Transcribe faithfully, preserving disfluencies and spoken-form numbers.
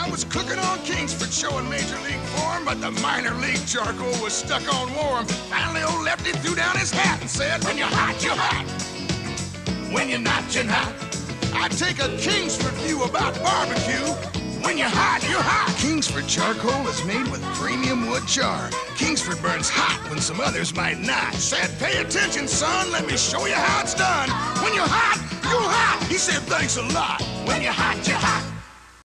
I was cooking on Kingsford, showing major league form, but the minor league charcoal was stuck on warm. Finally, old Lefty threw down his hat and said, "When you're hot, you're hot. When you're not, you're not." I take a Kingsford view about barbecue. When you're hot, you're hot. Kingsford charcoal is made with premium wood char. Kingsford burns hot when some others might not. Said, "Pay attention, son, let me show you how it's done. When you're hot, you're hot." He said, "Thanks a lot. When you're hot, you're hot."